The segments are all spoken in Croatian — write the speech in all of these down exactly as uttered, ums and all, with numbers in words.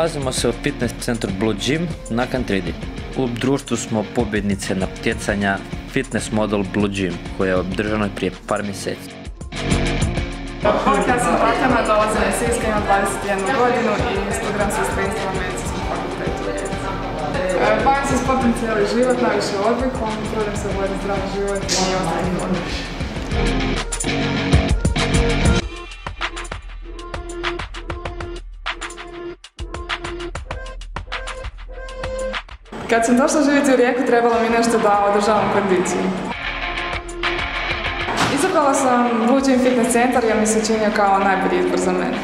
Nalazimo se u fitness centru BlueGym na Kantridi. U društvu smo pobjednice natjecanja Fitness Model BlueGym koja je održana prije par mjeseci. Ja sam Tatjana, dolazim iz Siska, imam dvadeset jednu godinu i studiram sestrinstvo na medicinskom fakultetu. Bavim se sportom cijeli život, najviše odvikom, trudim se voditi zdrav život i ostalim odvikom. Kad sam došla živjeti u Rijeku, trebalo mi nešto da održavam kondiciju. Izabrala sam BlueGym Fitness centar jer mi se činio kao najbolji izbor za mene.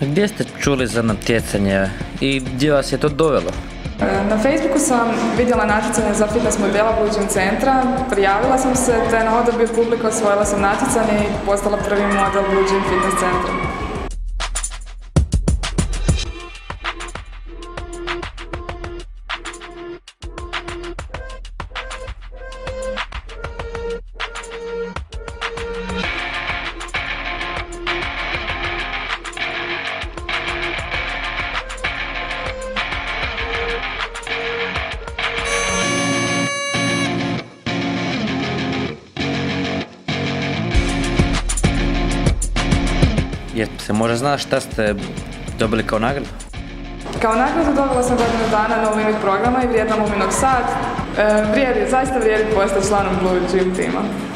Gdje ste čuli za natjecanje i gdje vas je to dovelo? Na Facebooku sam vidjela natjecanje za fitness modela BlueGym centra, prijavila sam se, te na odabir publika osvojila sam natjecanje i postala prvi model BlueGym fitness centra. Jer se može znaš šta ste dobili kao nagradu? Kao nagradu dobila sam godinu dana No Limit programa i vrijedan Luminov sat. E, vrijedi, zaista vrijedi postati članom BlueGym tima.